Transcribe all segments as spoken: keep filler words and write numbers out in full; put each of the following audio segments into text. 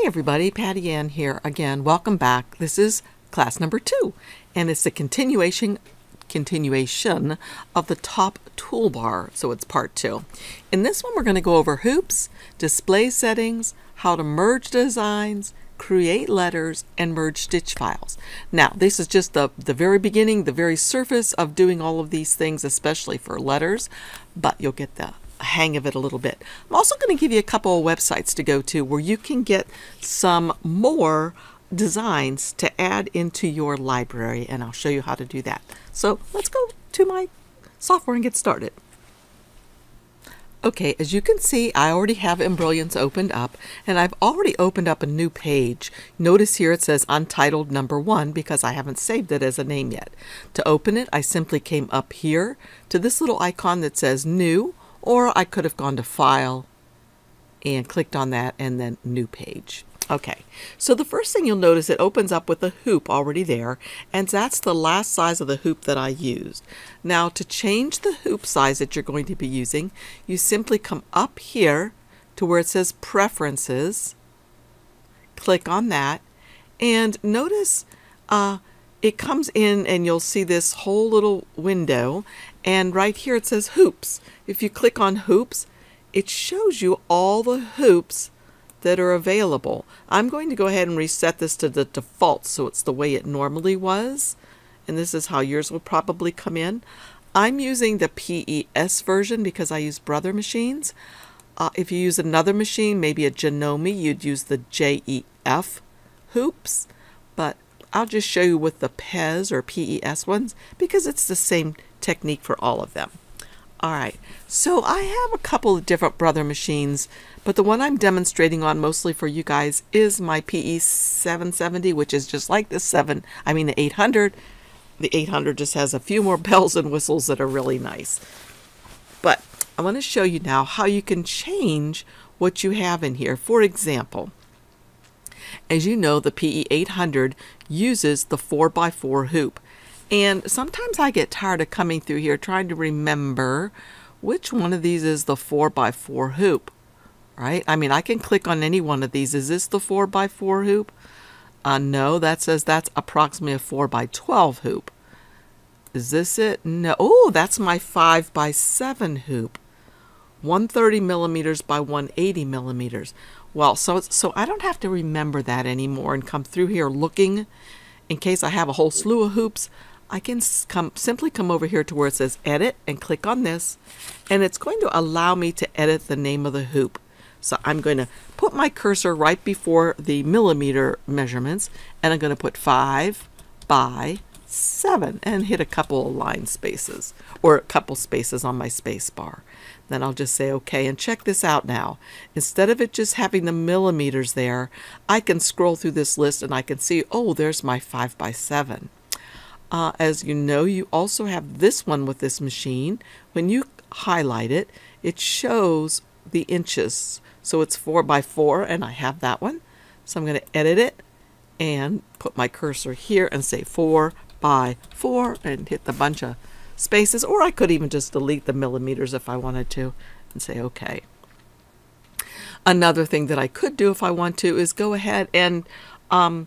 Hey everybody, Patty Ann here again. Welcome back. This is class number two, and it's a continuation continuation of the top toolbar, so it's part two. In this one, we're going to go over hoops, display settings, how to merge designs, create letters, and merge stitch files. Now, this is just the, the very beginning, the very surface of doing all of these things, especially for letters, but you'll get the hang of it a little bit. I'm also going to give you a couple of websites to go to where you can get some more designs to add into your library, and I'll show you how to do that. So let's go to my software and get started. Okay, as you can see, I already have Embrilliance opened up, and I've already opened up a new page. Notice here it says Untitled Number One because I haven't saved it as a name yet. To open it, I simply came up here to this little icon that says New, or I could have gone to File and clicked on that and then New Page. Okay, so the first thing you'll notice, it opens up with a hoop already there, and that's the last size of the hoop that I used. Now, to change the hoop size that you're going to be using, you simply come up here to where it says Preferences, click on that, and notice uh, it comes in and you'll see this whole little window, and right here it says Hoops. If you click on Hoops, it shows you all the hoops that are available. I'm going to go ahead and reset this to the default so it's the way it normally was, and this is how yours will probably come in. I'm using the P E S version because I use Brother machines. Uh, if you use another machine, maybe a Janome, you'd use the J E F hoops, but I'll just show you with the P E S or P E S ones because it's the same technique for all of them. Alright, so I have a couple of different Brother machines, but the one I'm demonstrating on mostly for you guys is my P E seven seventy, which is just like the seven, I mean the eight hundred. The eight hundred just has a few more bells and whistles that are really nice. But I want to show you now how you can change what you have in here. For example, as you know, the P E eight hundred uses the four by four hoop. And sometimes I get tired of coming through here trying to remember which one of these is the four by four hoop, right? I mean, I can click on any one of these. Is this the four by four hoop? Uh, no, that says that's approximately a four by twelve hoop. Is this it? No. Oh, that's my five by seven hoop. one thirty millimeters by one eighty millimeters. Well, so, so I don't have to remember that anymore and come through here looking. In case I have a whole slew of hoops, I can come, simply come over here to where it says Edit and click on this, and it's going to allow me to edit the name of the hoop. So I'm going to put my cursor right before the millimeter measurements, and I'm going to put five by seven and hit a couple of line spaces or a couple spaces on my space bar. Then I'll just say okay, and check this out now. Instead of it just having the millimeters there, I can scroll through this list and I can see, oh, there's my five by seven. Uh, as you know, you also have this one with this machine. When you highlight it, it shows the inches. So it's four by four, and I have that one. So I'm going to edit it and put my cursor here and say four by four and hit the bunch of spaces, or I could even just delete the millimeters if I wanted to and say okay. Another thing that I could do if I want to is go ahead and um,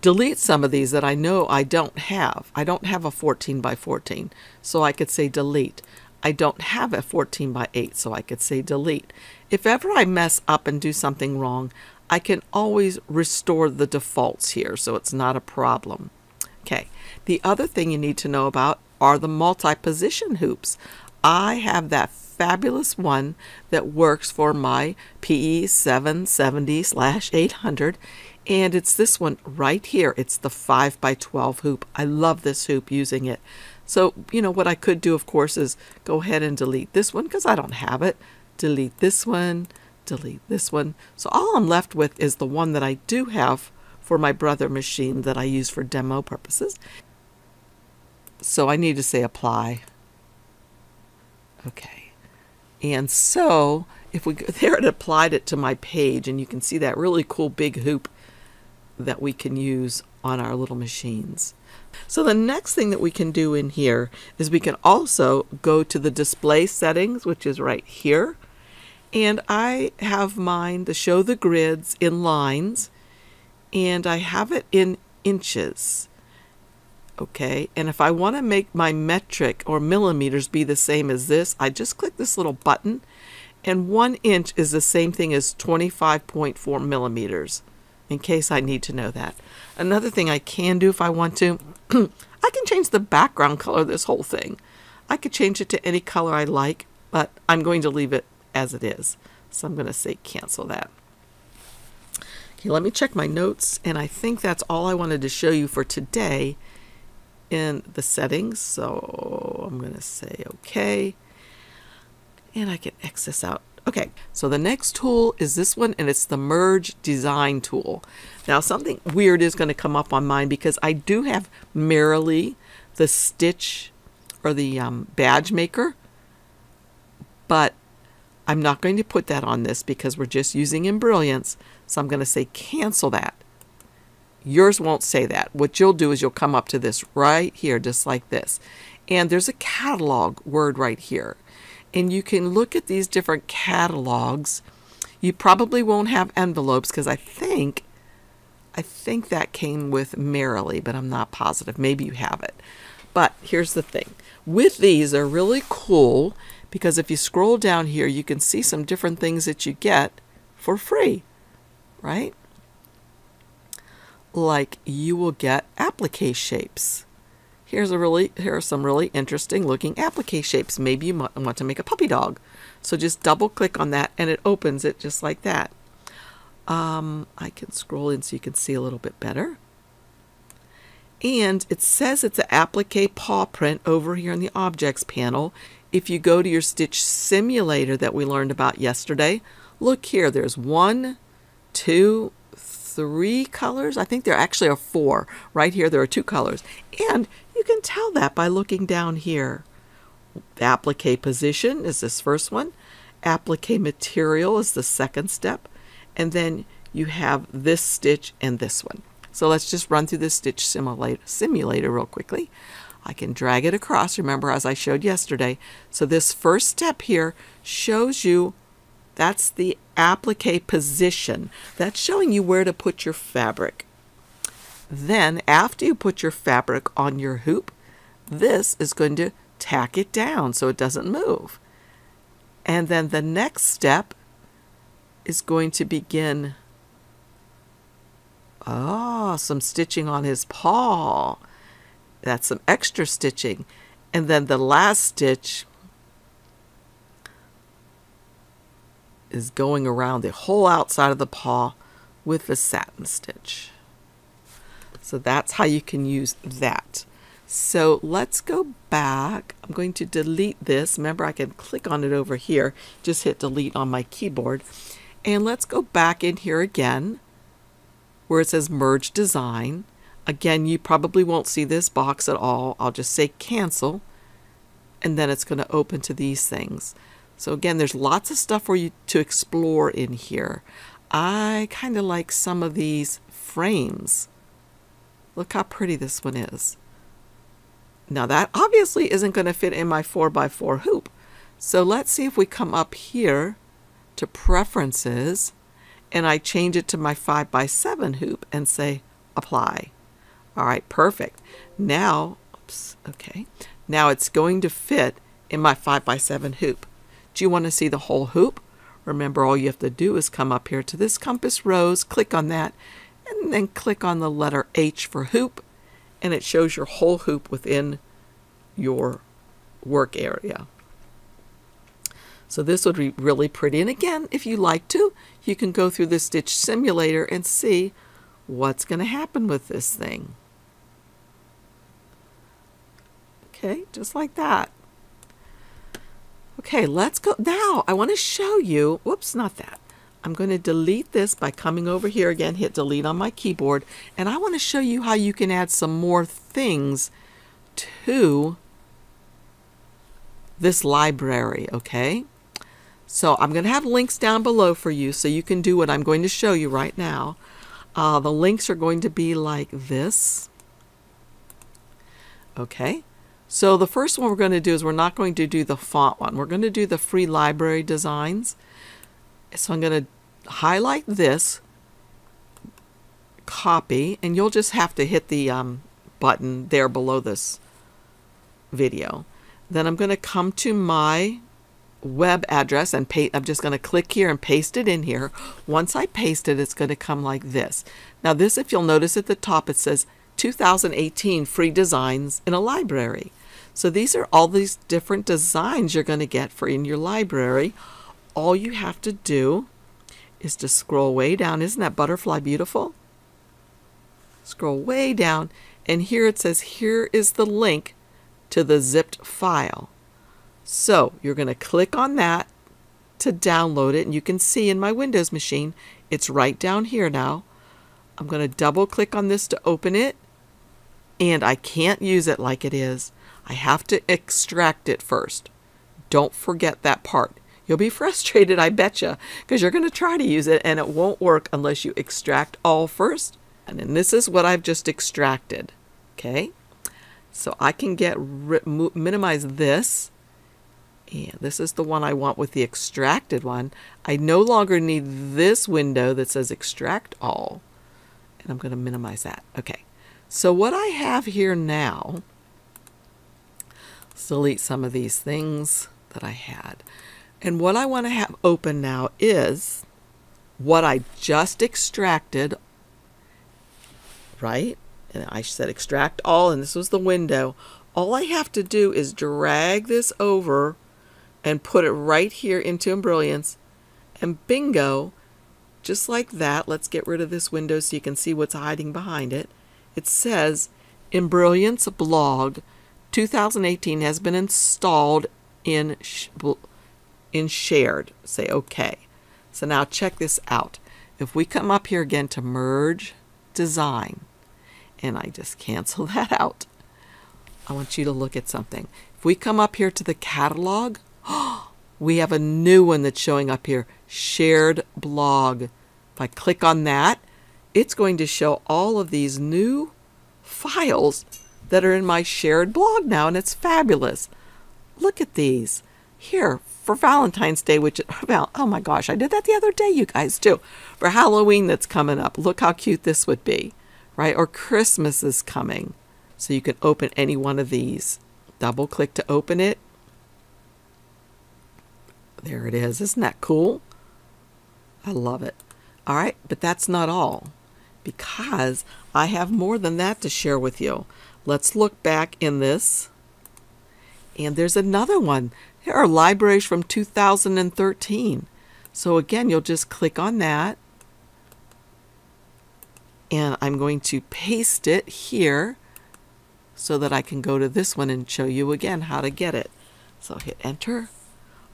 delete some of these that I know I don't have. I don't have a fourteen by fourteen, so I could say delete. I don't have a fourteen by eight, so I could say delete. If ever I mess up and do something wrong, I can always restore the defaults here, so it's not a problem. Okay, the other thing you need to know about are the multi-position hoops. I have that fabulous one that works for my P E seven seventy slash eight hundred, and it's this one right here. It's the five by twelve hoop. I love this hoop using it. So, you know, what I could do, of course, is go ahead and delete this one because I don't have it. Delete this one, delete this one. So all I'm left with is the one that I do have for my Brother machine that I use for demo purposes. So I need to say apply. Okay, and so if we go there, it applied it to my page, and you can see that really cool big hoop that we can use on our little machines. So the next thing that we can do in here is we can also go to the display settings, which is right here, And I have mine to show the grids in lines, and I have it in inches. Okay, and if I want to make my metric or millimeters be the same as this, I just click this little button, and one inch is the same thing as twenty-five point four millimeters, in case I need to know that. Another thing I can do if I want to, I can change the background color of this whole thing. I could change it to any color I like, but I'm going to leave it as it is. So I'm going to say cancel that. Okay, let me check my notes, and I think that's all I wanted to show you for today in the settings. So I'm going to say okay, and I can X this out. Okay, so the next tool is this one, and it's the merge design tool. Now something weird is going to come up on mine because I do have merely the stitch or the um, badge maker, but I'm not going to put that on this because we're just using Embrilliance. So I'm going to say cancel that. Yours won't say that. What you'll do is you'll come up to this right here, just like this. And there's a catalog word right here. And you can look at these different catalogs. You probably won't have envelopes because I think, I think that came with Merrily, but I'm not positive. Maybe you have it. But here's the thing. With these, they're really cool because if you scroll down here, you can see some different things that you get for free, right? Like you will get applique shapes. Here's a really, here are some really interesting looking applique shapes. Maybe you might want to make a puppy dog. So just double click on that and it opens it just like that. Um, I can scroll in so you can see a little bit better. And it says it's an applique paw print over here in the objects panel. If you go to your stitch simulator that we learned about yesterday, look here, there's one, two, three colors. I think there actually are four. Right here, there are two colors. And you can tell that by looking down here. Applique position is this first one. Applique material is the second step. And then you have this stitch and this one. So let's just run through this stitch simulator, simulator real quickly. I can drag it across, remember, as I showed yesterday. So this first step here shows you, that's the applique position. That's showing you where to put your fabric. Then after you put your fabric on your hoop, this is going to tack it down so it doesn't move. And then the next step is going to begin Oh, some stitching on his paw. That's some extra stitching. And then the last stitch is going around the whole outside of the paw with the satin stitch. So that's how you can use that. So let's go back. I'm going to delete this. Remember, I can click on it over here. Just hit delete on my keyboard. And let's go back in here again, where it says merge design. Again, you probably won't see this box at all. I'll just say cancel, and then it's going to open to these things. So again, there's lots of stuff for you to explore in here. I kind of like some of these frames. Look how pretty this one is. Now that obviously isn't going to fit in my four by four hoop. So let's see if we come up here to preferences, and I change it to my five by seven hoop and say apply. All right, perfect. Now, oops, okay. Now it's going to fit in my five by seven hoop. Do you want to see the whole hoop? Remember, all you have to do is come up here to this compass rose, click on that, and then click on the letter H for hoop, and it shows your whole hoop within your work area. So this would be really pretty. And again, if you like to, you can go through the stitch simulator and see what's going to happen with this thing. Okay, just like that. Okay, let's go. Now I want to show you, whoops, not that. I'm going to delete this by coming over here again, hit delete on my keyboard, and I want to show you how you can add some more things to this library, okay? So I'm going to have links down below for you so you can do what I'm going to show you right now. Uh, the links are going to be like this. Okay, so the first one we're going to do is we're not going to do the font one. We're going to do the free library designs. So I'm going to highlight this, copy, and you'll just have to hit the um, button there below this video. Then I'm going to come to my web address and paste. I'm just going to click here and paste it in here. Once I paste it, it's going to come like this. Now this, if you'll notice at the top, it says two thousand eighteen free designs in a library. So these are all these different designs you're going to get for in your library. All you have to do is to scroll way down. Isn't that butterfly beautiful? Scroll way down, and here it says here is the link to the zipped file. So you're going to click on that to download it, and you can see in my Windows machine it's right down here now. I'm going to double click on this to open it, and I can't use it like it is. I have to extract it first. Don't forget that part. You'll be frustrated, I betcha, because you're going to try to use it and it won't work unless you extract all first. And then this is what I've just extracted. Okay, so I can get minimize this. And this is the one I want with the extracted one. I no longer need this window that says extract all. And I'm going to minimize that. Okay, so what I have here now, let's delete some of these things that I had. And what I want to have open now is what I just extracted, right? And I said extract all, and this was the window. All I have to do is drag this over and put it right here into Embrilliance, and bingo, just like that. Let's get rid of this window so you can see what's hiding behind it. It says Embrilliance blog two thousand eighteen has been installed in sh in shared. Say okay. So now check this out. If we come up here again to merge design, and I just cancel that out, I want you to look at something. If we come up here to the catalog, we have a new one that's showing up here, shared blog. If I click on that, it's going to show all of these new files that are in my shared blog now, and it's fabulous. Look at these. Here, for Valentine's Day, which, oh my gosh, I did that the other day, you guys, too. For Halloween that's coming up, look how cute this would be, right? Or Christmas is coming. So you can open any one of these. Double click to open it. There it is. Isn't that cool? I love it. All right, but that's not all, because I have more than that to share with you. Let's look back in this. And there's another one. There are libraries from two thousand thirteen. So again, you'll just click on that. And I'm going to paste it here so that I can go to this one and show you again how to get it. So hit enter.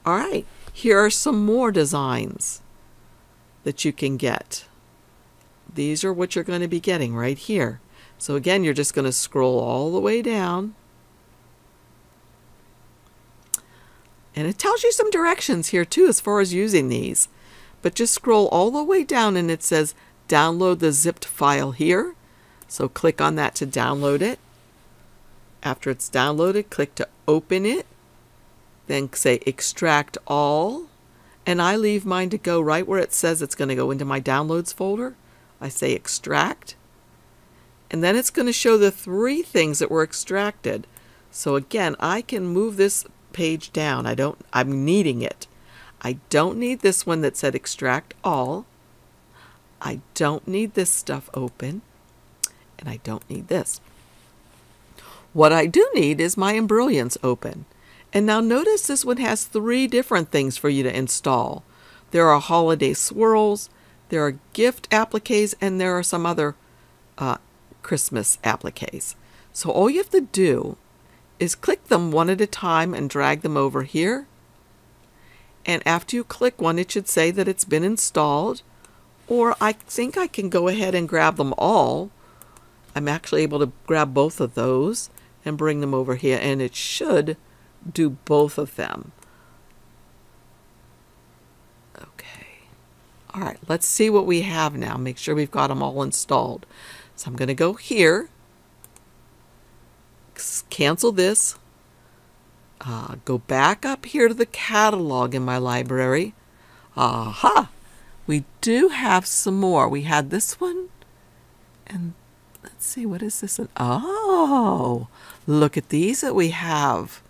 All right, here are some more designs that you can get. These are what you're going to be getting right here. So again, you're just going to scroll all the way down. And it tells you some directions here too as far as using these. But just scroll all the way down, and it says download the zipped file here. So click on that to download it. After it's downloaded, click to open it. Then say extract all, and I leave mine to go right where it says it's going to go into my downloads folder. I say extract, and then it's going to show the three things that were extracted. So again, I can move this page down. I don't, I'm needing it. I don't need this one that said extract all. I don't need this stuff open, and I don't need this. What I do need is my Embrilliance open. And now notice this one has three different things for you to install. There are holiday swirls, there are gift appliques, and there are some other uh, Christmas appliques. So all you have to do is click them one at a time and drag them over here. And after you click one, it should say that it's been installed. Or I think I can go ahead and grab them all. I'm actually able to grab both of those and bring them over here, and it should do both of them. Okay. All right, let's see what we have now. Make sure we've got them all installed. So I'm going to go here, cancel this, uh, go back up here to the catalog in my library. Aha! We do have some more. We had this one. And let's see, what is this one? Oh, look at these that we have.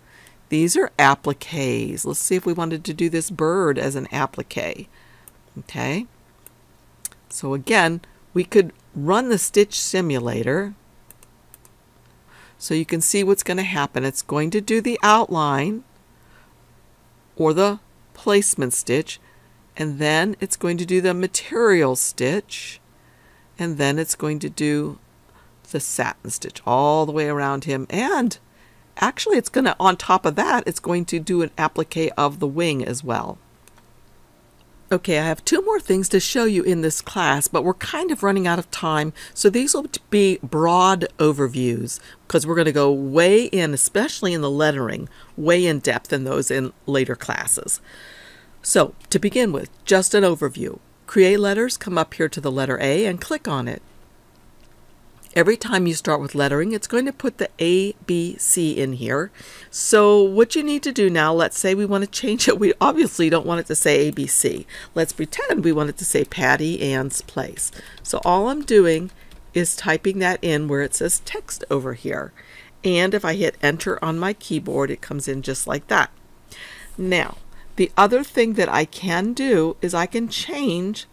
These are appliques. Let's see if we wanted to do this bird as an applique. Okay. So again, we could run the stitch simulator. So you can see what's going to happen. It's going to do the outline or the placement stitch, and then it's going to do the material stitch, and then it's going to do the satin stitch all the way around him. And actually it's going to, on top of that, it's going to do an applique of the wing as well. Okay, I have two more things to show you in this class, but we're kind of running out of time, so these will be broad overviews because we're going to go way in, especially in the lettering, way in depth in those in later classes. So, to begin with, just an overview. Create letters, come up here to the letter A and click on it. Every time you start with lettering, it's going to put the A, B, C in here. So what you need to do now, let's say we want to change it. We obviously don't want it to say A, B, C. Let's pretend we want it to say Patty Ann's Place. So all I'm doing is typing that in where it says text over here. And if I hit enter on my keyboard, it comes in just like that. Now, the other thing that I can do is I can change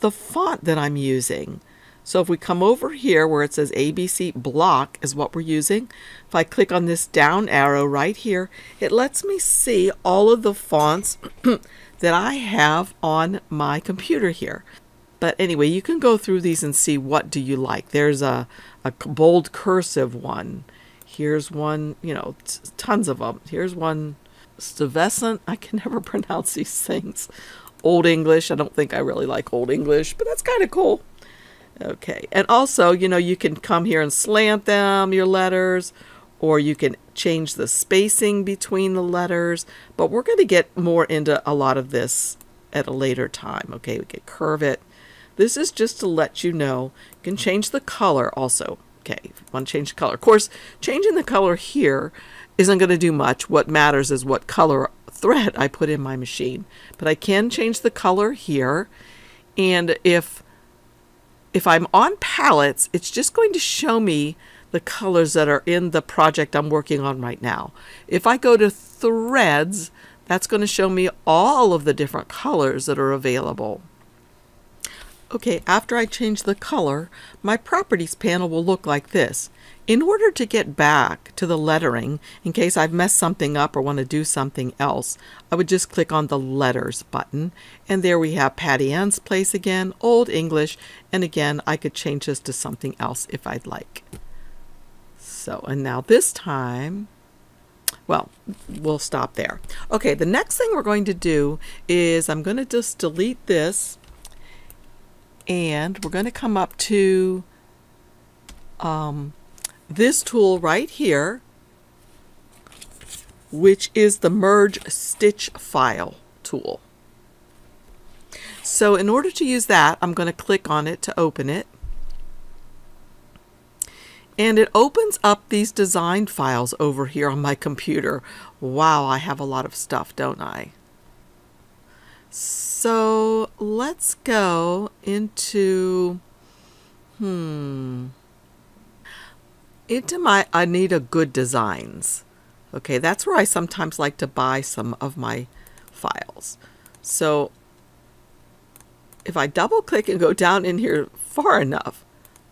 the font that I'm using. So if we come over here where it says A B C block is what we're using, if I click on this down arrow right here, it lets me see all of the fonts that I have on my computer here. But anyway, you can go through these and see what do you like. There's a, a bold cursive one. Here's one, you know, tons of them. Here's one, Stuyvesant. I can never pronounce these things. Old English. I don't think I really like Old English, but that's kind of cool. Okay, and also, you know, you can come here and slant them, your letters, or you can change the spacing between the letters, but we're going to get more into a lot of this at a later time. Okay, we can curve it. This is just to let you know. You can change the color also. Okay, if you want to change the color. Of course, changing the color here isn't going to do much. What matters is what color thread I put in my machine, but I can change the color here, and if... If I'm on palettes, it's just going to show me the colors that are in the project I'm working on right now. If I go to threads, that's going to show me all of the different colors that are available. Okay, after I change the color, my properties panel will look like this. In order to get back to the lettering, in case I've messed something up or want to do something else, I would just click on the letters button, and there we have Patty Ann's Place again, Old English, and again I could change this to something else if I'd like. So, and now this time, well, we'll stop there. Okay, the next thing we're going to do is I'm going to just delete this, and we're going to come up to um, this tool right here, which is the merge stitch file tool. So in order to use that, I'm going to click on it to open it, and it opens up these design files over here on my computer. Wow, I have a lot of stuff, don't I? So let's go into hmm into my Anita Goodesign. Okay, that's where I sometimes like to buy some of my files. So if I double click and go down in here far enough,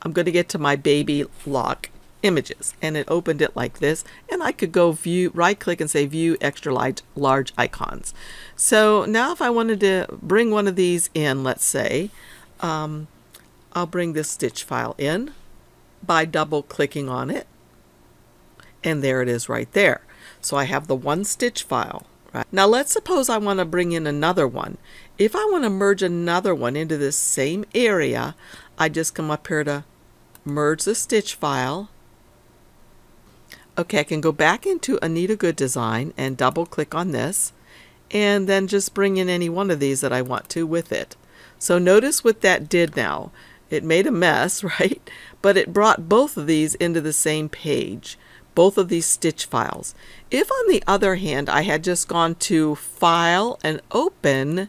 I'm going to get to my Baby Lock images, and it opened it like this, and I could go view, right click and say view extra large, large icons. So now if I wanted to bring one of these in, let's say, um, I'll bring this stitch file in by double clicking on it, and there it is right there. So I have the one stitch file. Right? Now let's suppose I want to bring in another one. If I want to merge another one into this same area, I just come up here to merge the stitch file. Okay, I can go back into Anita Goodesign and double click on this, and then just bring in any one of these that I want to with it. So notice what that did now. It made a mess, right? But it brought both of these into the same page, both of these stitch files. If on the other hand I had just gone to File and Open,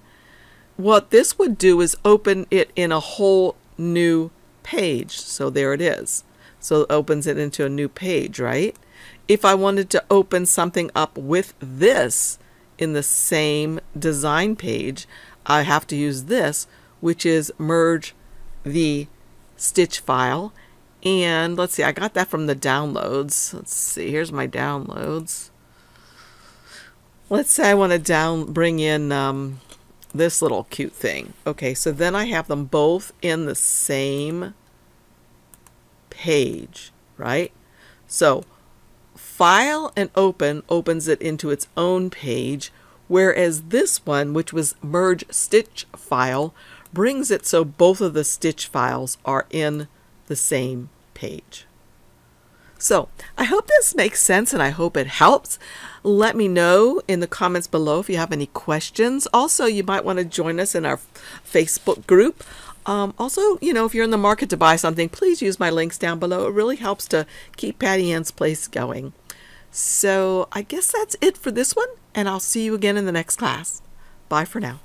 what this would do is open it in a whole new page. So there it is. So it opens it into a new page, right? If I wanted to open something up with this in the same design page, I have to use this, which is merge the stitch file. And let's see, I got that from the downloads. Let's see, here's my downloads. Let's say I want to down bring in um, this little cute thing. Okay, so then I have them both in the same page, right? So file and open opens it into its own page, whereas this one, which was merge stitch file, brings it so both of the stitch files are in the same page. So I hope this makes sense and I hope it helps. Let me know in the comments below if you have any questions. Also, you might want to join us in our Facebook group. Um, also, you know, if you're in the market to buy something, please use my links down below. It really helps to keep Patty Ann's Place going. So I guess that's it for this one, and I'll see you again in the next class. Bye for now.